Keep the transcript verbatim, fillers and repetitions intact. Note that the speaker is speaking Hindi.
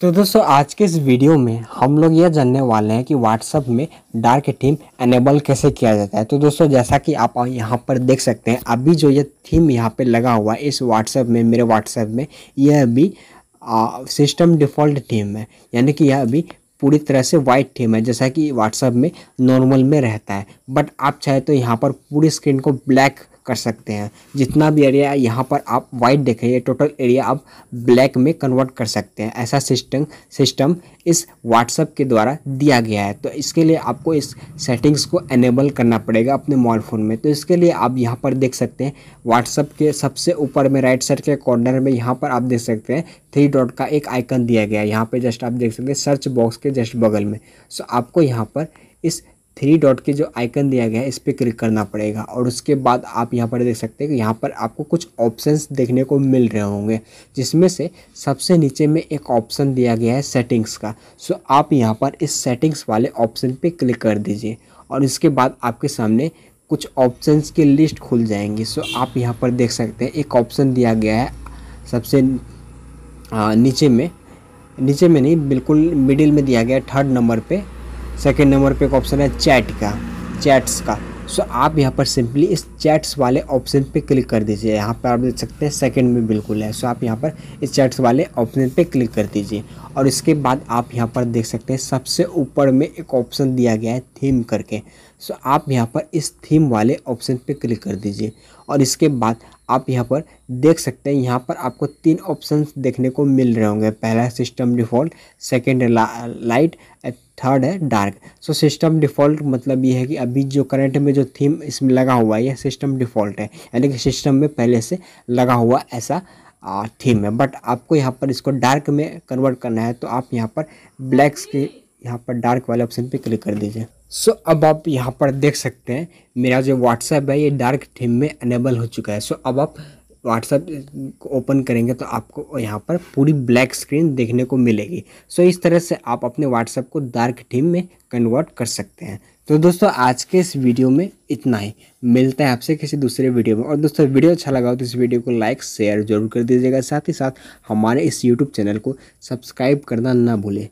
तो दोस्तों आज के इस वीडियो में हम लोग यह जानने वाले हैं कि WhatsApp में डार्क थीम एनेबल कैसे किया जाता है। तो दोस्तों जैसा कि आप यहाँ पर देख सकते हैं, अभी जो ये थीम यहाँ पे लगा हुआ है इस WhatsApp में, मेरे WhatsApp में यह अभी सिस्टम डिफ़ॉल्ट थीम है, यानी कि यह अभी पूरी तरह से वाइट थीम है जैसा कि WhatsApp में नॉर्मल में रहता है। बट आप चाहे तो यहाँ पर पूरी स्क्रीन को ब्लैक कर सकते हैं, जितना भी एरिया यहाँ पर आप वाइट देख रहे हैं टोटल एरिया आप ब्लैक में कन्वर्ट कर सकते हैं। ऐसा सिस्टम सिस्टम इस WhatsApp के द्वारा दिया गया है। तो इसके लिए आपको इस सेटिंग्स को एनेबल करना पड़ेगा अपने मोबाइल फ़ोन में। तो इसके लिए आप यहाँ पर देख सकते हैं WhatsApp के सबसे ऊपर में राइट साइड के कॉर्नर में यहाँ पर आप देख सकते हैं थ्री डॉट का एक आइकन दिया गया है। यहाँ पर जस्ट आप देख सकते हैं सर्च बॉक्स के जस्ट बगल में। सो आपको यहाँ पर इस थ्री डॉट के जो आइकन दिया गया है इस पर क्लिक करना पड़ेगा और उसके बाद आप यहाँ पर देख सकते हैं कि यहाँ पर आपको कुछ ऑप्शंस देखने को मिल रहे होंगे, जिसमें से सबसे नीचे में एक ऑप्शन दिया गया है सेटिंग्स का। सो आप यहाँ पर इस सेटिंग्स वाले ऑप्शन पे क्लिक कर दीजिए और इसके बाद आपके सामने कुछ ऑप्शंस की लिस्ट खुल जाएंगी। सो आप यहाँ पर देख सकते हैं एक ऑप्शन दिया गया है सबसे नीचे में, नीचे में नहीं बिल्कुल मिडिल में दिया गया है थर्ड नंबर पर। सेकेंड नंबर पे एक ऑप्शन है चैट का, चैट्स का। सो आप यहाँ पर सिंपली इस चैट्स वाले ऑप्शन पे क्लिक कर दीजिए। यहाँ पर आप देख सकते हैं सेकंड में बिल्कुल है। सो आप यहाँ पर इस चैट्स वाले ऑप्शन पे क्लिक कर दीजिए और इसके बाद आप यहाँ पर देख सकते हैं सबसे ऊपर में एक ऑप्शन दिया गया है थीम करके। सो आप यहाँ पर इस थीम वाले ऑप्शन पे क्लिक कर दीजिए और इसके बाद आप यहाँ पर देख सकते हैं यहाँ पर आपको तीन ऑप्शंस देखने को मिल रहे होंगे। पहला system default, second light, third है डार्क। सो सिस्टम डिफ़ॉल्ट मतलब ये है कि अभी जो करंट में जो थीम इसमें लगा हुआ है यह सिस्टम डिफ़ॉल्ट है, यानी कि सिस्टम में पहले से लगा हुआ ऐसा थीम है। बट आपको यहाँ पर इसको डार्क में कन्वर्ट करना है तो आप यहाँ पर ब्लैक्स के यहाँ पर डार्क वाले ऑप्शन पे क्लिक कर दीजिए। सो so, अब आप यहाँ पर देख सकते हैं मेरा जो WhatsApp है ये डार्क थीम में इनेबल हो चुका है। सो so, अब आप WhatsApp को ओपन करेंगे तो आपको यहाँ पर पूरी ब्लैक स्क्रीन देखने को मिलेगी। सो so, इस तरह से आप अपने WhatsApp को डार्क थीम में कन्वर्ट कर सकते हैं। तो दोस्तों आज के इस वीडियो में इतना ही, मिलता है आपसे किसी दूसरे वीडियो में। और दोस्तों वीडियो अच्छा लगा हो तो इस वीडियो को लाइक शेयर जरूर कर दीजिएगा, साथ ही साथ हमारे इस यूट्यूब चैनल को सब्सक्राइब करना ना भूलें।